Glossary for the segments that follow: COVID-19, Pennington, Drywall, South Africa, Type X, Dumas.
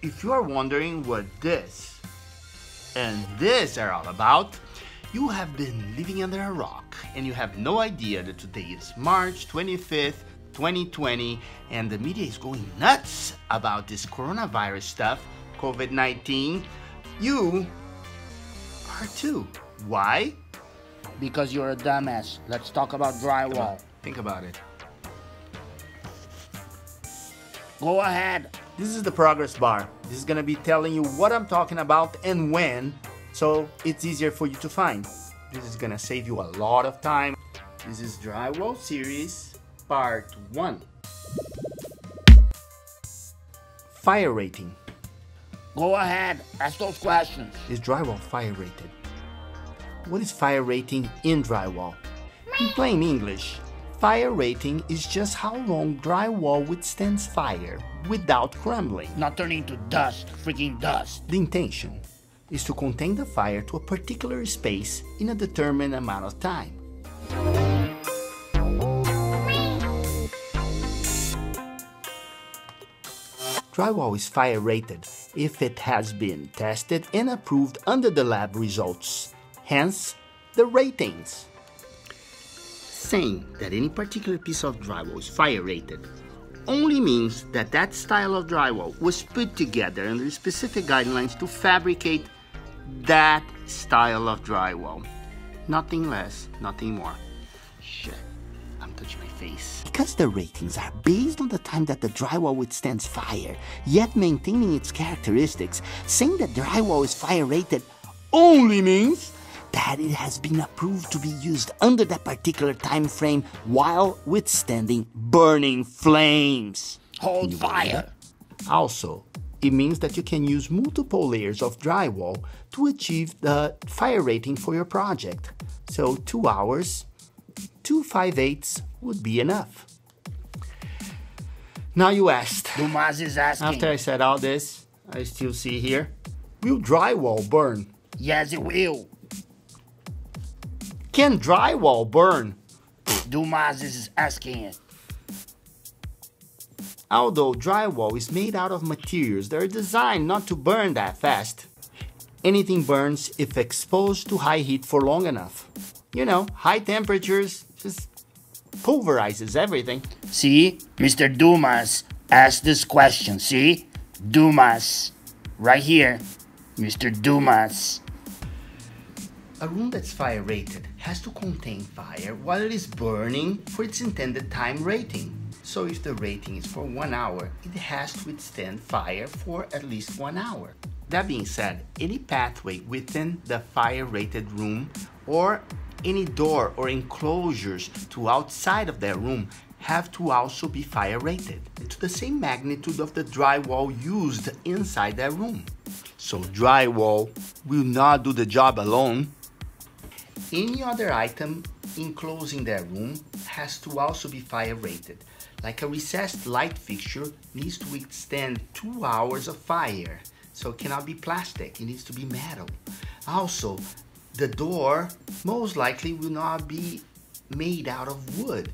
If you are wondering what this and this are all about, you have been living under a rock and you have no idea that today is March 25th, 2020, and the media is going nuts about this coronavirus stuff, COVID-19. You are too. Why? Because you're a dumbass. Let's talk about drywall. Think about it. Go ahead. This is the progress bar. This is gonna be telling you what I'm talking about and when, so it's easier for you to find. This is gonna save you a lot of time. This is drywall series part 1. Fire rating. Go ahead, ask those questions. Is drywall fire rated? What is fire rating in drywall? In plain English, fire rating is just how long drywall withstands fire without crumbling. Not turning to dust, freaking dust. The intention is to contain the fire to a particular space in a determined amount of time. Drywall is fire rated if it has been tested and approved under the lab results. Hence, the ratings. Saying that any particular piece of drywall is fire rated only means that that style of drywall was put together under specific guidelines to fabricate that style of drywall. Nothing less, nothing more. Shit, I'm touching my face. Because the ratings are based on the time that the drywall withstands fire, yet maintaining its characteristics, saying that drywall is fire rated only means that it has been approved to be used under that particular time frame while withstanding burning flames. Hold fire! Also, it means that you can use multiple layers of drywall to achieve the fire rating for your project. So 2 hours, 2 5/8 would be enough. Now you asked. Dumas is asking. After I said all this, I still see here. Will drywall burn? Yes, it will. Can drywall burn? Dumas is asking it. Although drywall is made out of materials that are designed not to burn that fast, anything burns if exposed to high heat for long enough. You know, high temperatures just pulverizes everything. See, Mr. Dumas asked this question, see? Dumas, right here, Mr. Dumas. A room that's fire rated has to contain fire while it is burning for its intended time rating. So if the rating is for 1 hour, it has to withstand fire for at least 1 hour. That being said, any pathway within the fire rated room or any door or enclosures to outside of that room have to also be fire rated to the same magnitude of the drywall used inside that room. So drywall will not do the job alone. Any other item enclosing that room has to also be fire rated, like a recessed light fixture needs to withstand 2 hours of fire, so it cannot be plastic, it needs to be metal. Also, the door most likely will not be made out of wood,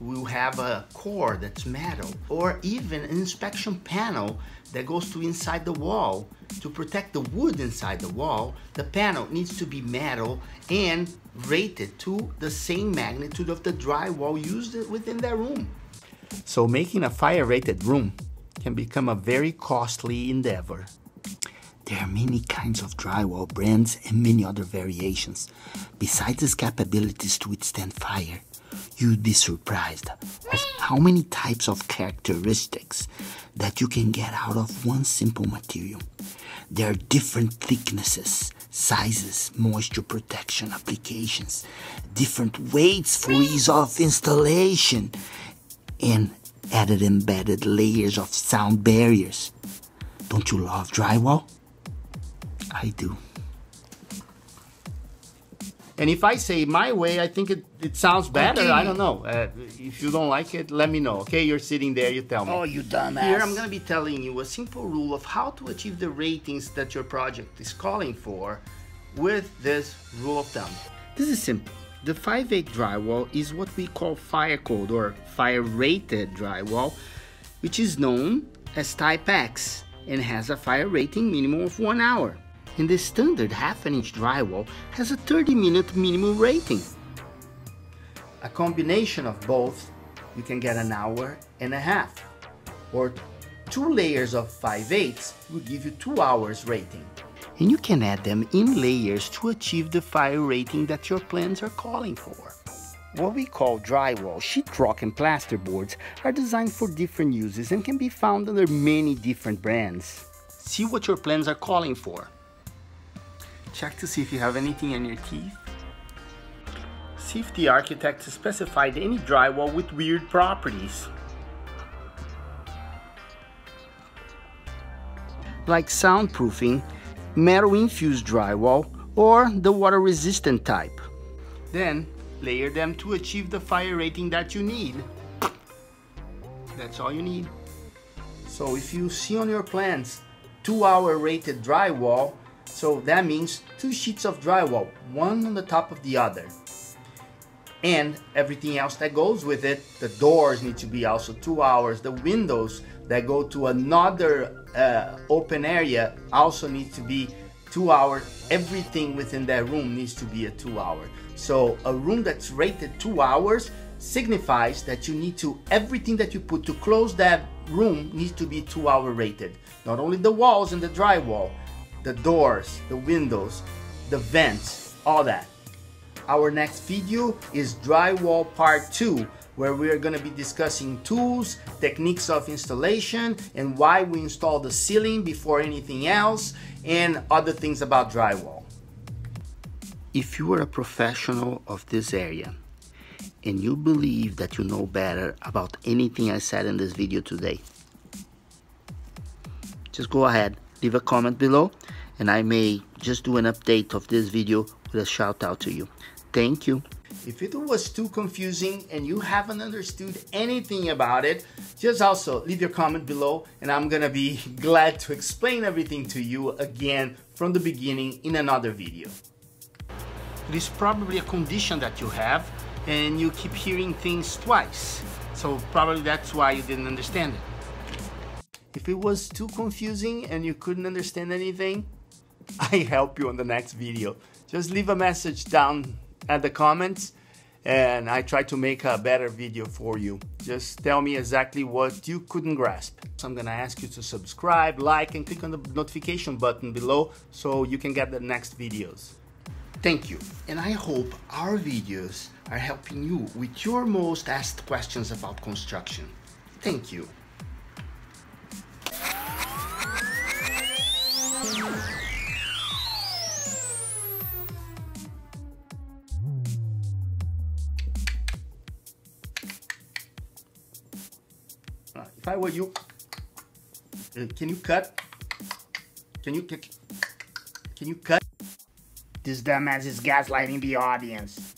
will have a core that's metal, or even an inspection panel that goes to inside the wall. To protect the wood inside the wall, the panel needs to be metal and rated to the same magnitude of the drywall used within that room. So making a fire-rated room can become a very costly endeavor. There are many kinds of drywall brands and many other variations. Besides its capabilities to withstand fire, you'd be surprised of how many types of characteristics that you can get out of one simple material. There are different thicknesses, sizes, moisture protection applications, different weights for ease of installation, and added embedded layers of sound barriers. Don't you love drywall? I do. And if I say my way, I think it sounds better. Okay. I don't know. If you don't like it, let me know. Okay, you're sitting there, you tell me. Oh, you dumbass. Here I'm gonna be telling you a simple rule of how to achieve the ratings that your project is calling for with this rule of thumb. This is simple. The 5.8 drywall is what we call fire code or fire rated drywall, which is known as Type X and has a fire rating minimum of 1 hour. And the standard half-inch drywall has a 30-minute minimum rating. A combination of both, you can get 1.5 hours, or 2 layers of 5.8s will give you 2 hours rating. And you can add them in layers to achieve the fire rating that your plans are calling for. What we call drywall, sheetrock and plasterboards are designed for different uses and can be found under many different brands. See what your plans are calling for. Check to see if you have anything on your teeth. See if the architect specified any drywall with weird properties, like soundproofing, metal-infused drywall, or the water-resistant type. Then, layer them to achieve the fire rating that you need. That's all you need. So if you see on your plans 2-hour rated drywall, so that means 2 sheets of drywall, one on the top of the other. And everything else that goes with it, the doors need to be also 2 hours, the windows that go to another open area also need to be 2 hours. Everything within that room needs to be a 2 hour. So a room that's rated 2 hours signifies that you need to, everything that you put to close that room needs to be 2 hour rated. Not only the walls and the drywall, the doors, the windows, the vents, all that. Our next video is drywall part 2, where we are going to be discussing tools, techniques of installation, and why we install the ceiling before anything else, and other things about drywall. If you are a professional of this area and you believe that you know better about anything I said in this video today, just go ahead, leave a comment below, and I may just do an update of this video with a shout out to you. Thank you. If it was too confusing and you haven't understood anything about it, just also leave your comment below, and I'm gonna be glad to explain everything to you again from the beginning in another video. It is probably a condition that you have and you keep hearing things twice. So probably that's why you didn't understand it. If it was too confusing and you couldn't understand anything, I help you on the next video. Just leave a message down at the comments and I try to make a better video for you. Just tell me exactly what you couldn't grasp. So I'm gonna ask you to subscribe, like, and click on the notification button below so you can get the next videos. Thank you, and I hope our videos are helping you with your most asked questions about construction. Thank you. If I were you, can you cut? Can you cut? This dumbass is gaslighting the audience.